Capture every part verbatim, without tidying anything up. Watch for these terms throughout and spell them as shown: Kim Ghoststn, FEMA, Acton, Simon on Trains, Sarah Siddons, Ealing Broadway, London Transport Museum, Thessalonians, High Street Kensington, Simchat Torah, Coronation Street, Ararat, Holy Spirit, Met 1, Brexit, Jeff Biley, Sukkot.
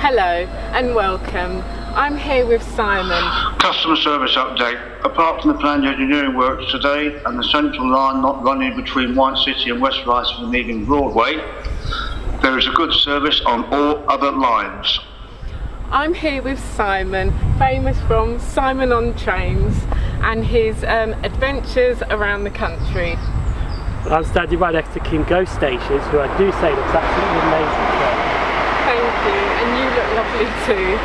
Hello and welcome. I'm here with Simon. Customer service update. Apart from the planned engineering works today and the central line not running between White City and West Rice from Ealing Broadway, there is a good service on all other lines. I'm here with Simon, famous from Simon on Trains and his um, adventures around the country. I'm standing right next to Kim Ghoststn, who I do say looks absolutely amazing. Thank you, and you look lovely too.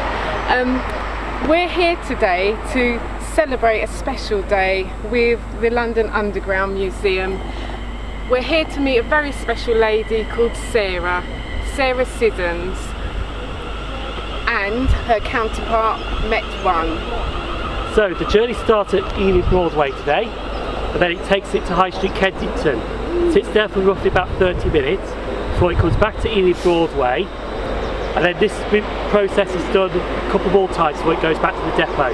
Um, we're here today to celebrate a special day with the London Underground Museum. We're here to meet a very special lady called Sarah, Sarah Siddons, and her counterpart Met one. So the journey starts at Ealing Broadway today, and then it takes it to High Street Kensington. It sits there for roughly about thirty minutes before it comes back to Ealing Broadway, and then this process is done a couple more times before it goes back to the depot.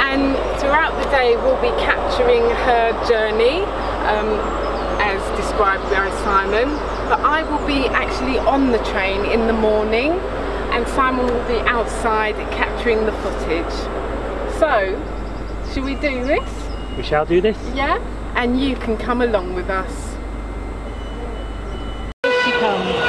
And throughout the day we'll be capturing her journey um, as described by Simon, but I will be actually on the train in the morning and Simon will be outside capturing the footage. So, should we do this? We shall do this. Yeah, and you can come along with us. Here she comes.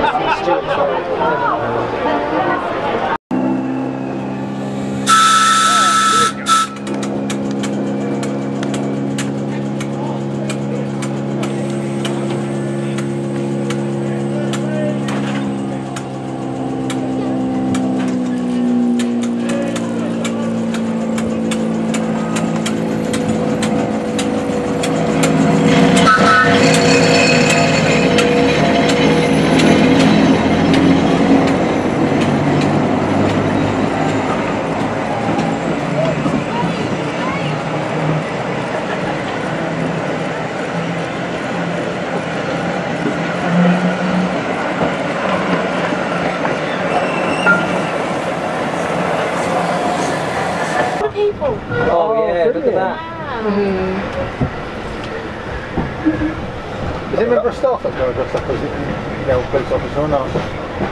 Mark, don't move.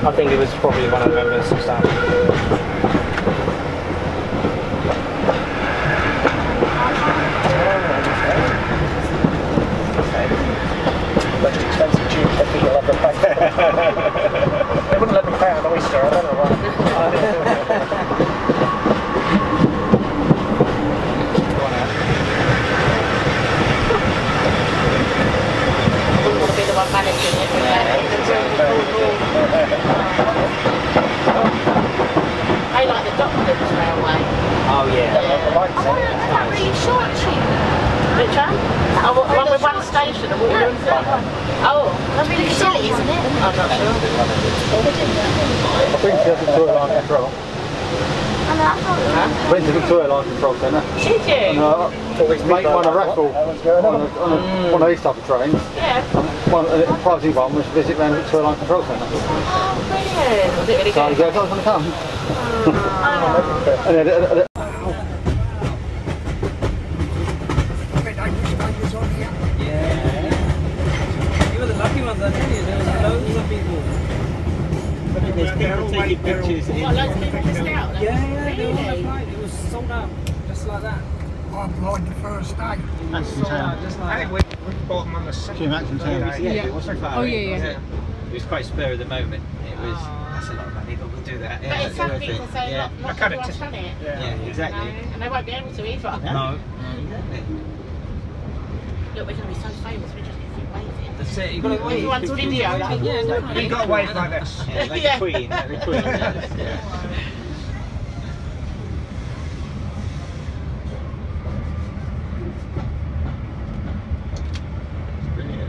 I think it was probably one of the members of staff. That's an expensive tube for people up the back. They wouldn't let me pay an oyster, I don't know why. I wouldn't want to be the one managing it. I like the Docklands Railway. Oh yeah. yeah. Like I want to look at that really short tube. Which one? I want one with one station. And no, the one. Oh, that's really silly, isn't it? I'm not sure. I think she has Victoria Line Control. I know, I thought went to Victoria Line Control Centre. Did you? No, mate won a raffle on these type of trains. Yeah. One, a pricey one was visit round to a line control centre. Oh, brilliant! Was it really so good? So I was going to come. Oh. and, and, and, and, yeah. You were the lucky ones, I think. There was loads. lovely walk. I mean, there's people taking pictures. What, loads of people missed out? Yeah, yeah, they were all night. It was sold out, just like that. Oh, blind the first day. Acton Town. Just like that. We bought them on the second day. Yeah, it was so far. Oh, yeah, yeah. It was quite spur of the moment. It was, that's a lot of money, but we'll do that. But it's some people say, not everyone's done it. Yeah, exactly. And they won't be able to either. No, exactly. Look, we're going to be so famous, we just keep waiting. That's it. You've got to wait. Everyone's video. Like, yeah, no, no, you've got to wait like this. Yeah, like yeah. The Queen. Like the Queen. Yes, yeah. That's brilliant.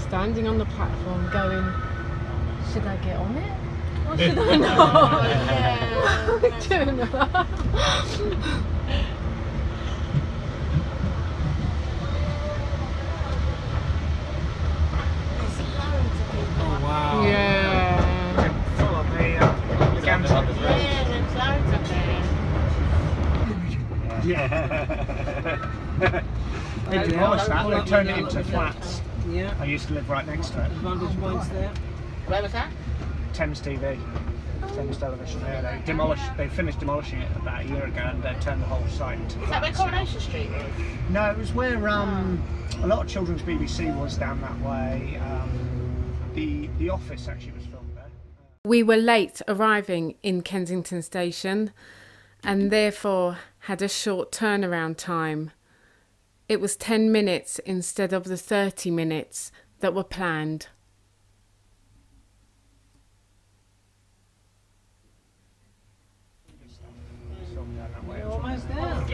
Standing on the platform going, should I get on it? Or should I not? Yeah. Do you know? They turned it into flats. Yeah. I used to live right next to it. Vantage points there. Where was that? Thames T V. Oh. Thames Television. Yeah, they demolished. They finished demolishing it about a year ago, and they turned the whole site into flats. Is that where Coronation Street is? No, it was where um, a lot of children's B B C was down that way. Um, the the office actually was filmed there. We were late arriving in Kensington Station, and therefore had a short turnaround time. It was ten minutes instead of the thirty minutes that were planned. We're almost there.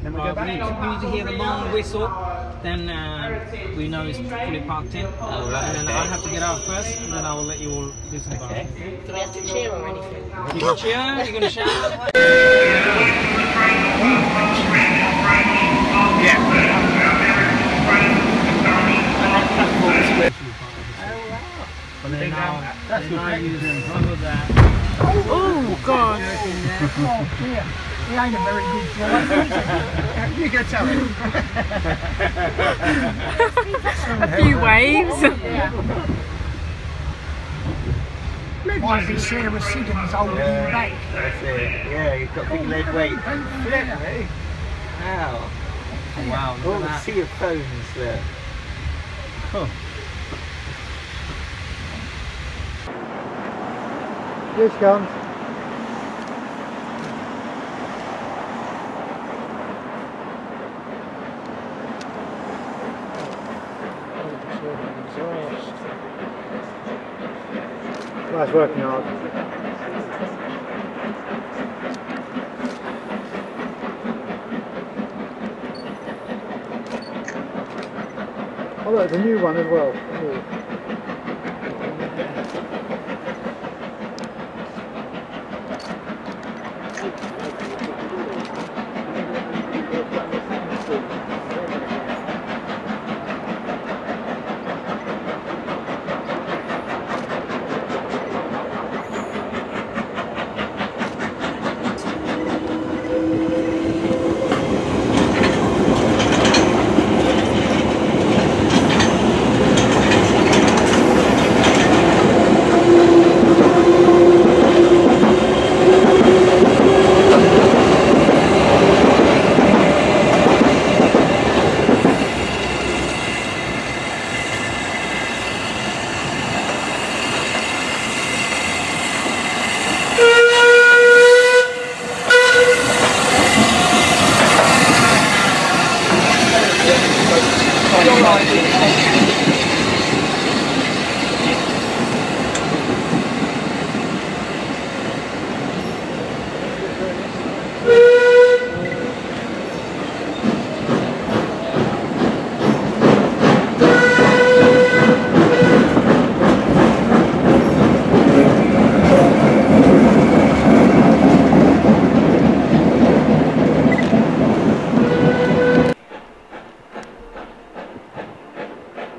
Then we go back. We need to hear the long whistle, then uh, we know it's fully parked in. Oh, right. And then I have to get out first, and then I will let you all do some okay. Do we have to cheer or anything? You can cheer, you can shout. Yeah. But then now, that's now using some of that. Oh, God. Oh, dear. He ain't a very good driver. You go tell him. A few waves. Yeah. Might be Sarah Siddons holding him back. That's it. Yeah, you've got big lead weight. Wow. Wow. All the sea of phones there. Oh. Here she comes. Nice working hard. Oh, look, there's a new one as well. Ooh.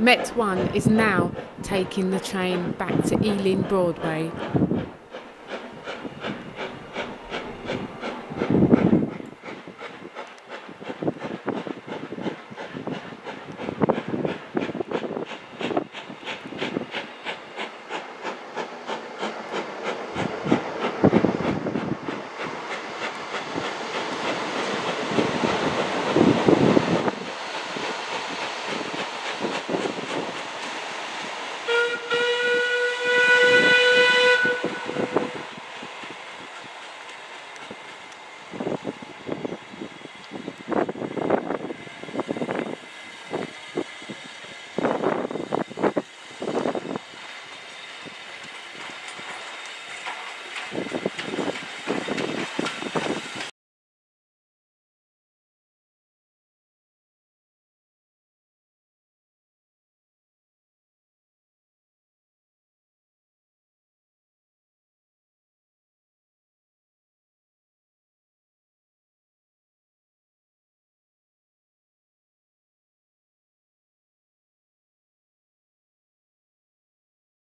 Met one is now taking the train back to Ealing Broadway.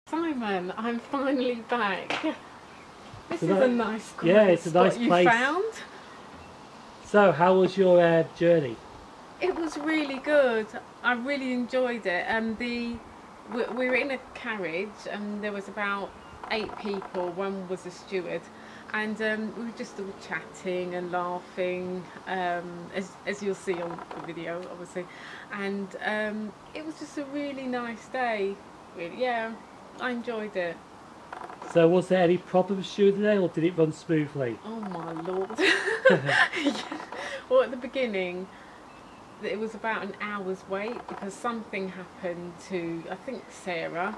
Simon, I'm finally back. This so that, is a nice place. Yeah, it's a nice place. You found. So, how was your uh, journey? It was really good. I really enjoyed it. And the we, we were in a carriage, and there was about eight people. One was a steward, and um, we were just all chatting and laughing, um, as as you'll see on the video, obviously. And um, it was just a really nice day. Really, yeah. I enjoyed it. So was there any problems during the day, or did it run smoothly? Oh my lord. Yeah. Well, at the beginning, it was about an hour's wait because something happened to, I think, Sarah.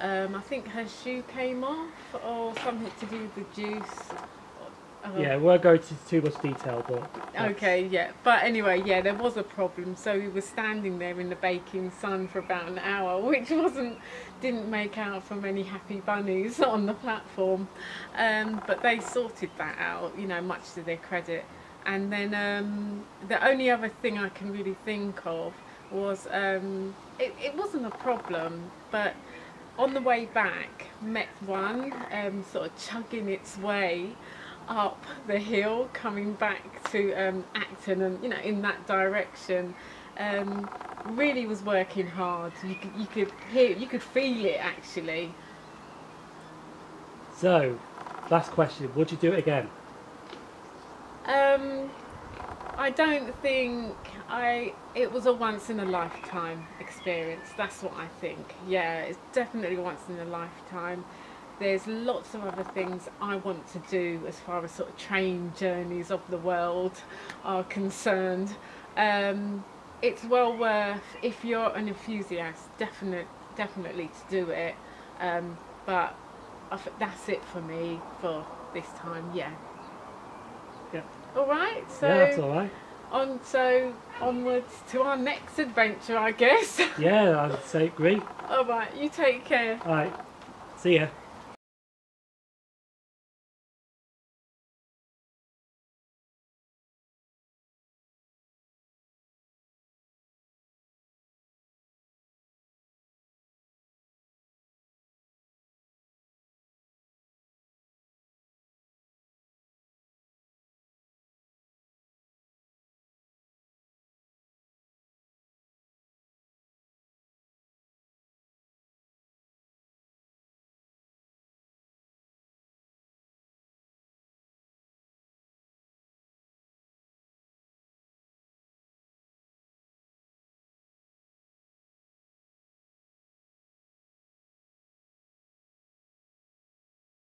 Um, I think her shoe came off or something to do with the juice. Uh, yeah, we won't go into too much detail, but... Okay, yeah. But anyway, yeah, there was a problem. So we were standing there in the baking sun for about an hour, which wasn't, didn't make out for many happy bunnies on the platform. Um, but they sorted that out, you know, much to their credit. And then um, the only other thing I can really think of was, um, it, it wasn't a problem, but on the way back, Met one um, sort of chugging its way up the hill coming back to um, Acton and, you know, in that direction, um, really was working hard. You could, you could hear, you could feel it actually. So, last question, would you do it again? Um, I don't think I, it was a once in a lifetime experience, that's what I think. Yeah, it's definitely once in a lifetime. There's lots of other things I want to do as far as sort of train journeys of the world are concerned. Um, it's well worth, if you're an enthusiast, definite, definitely to do it. Um, but I think that's it for me for this time, yeah. Yep. All right, so yeah, that's all right. On, so onwards to our next adventure, I guess. Yeah, I'd say agree. All right, you take care. All right, see ya.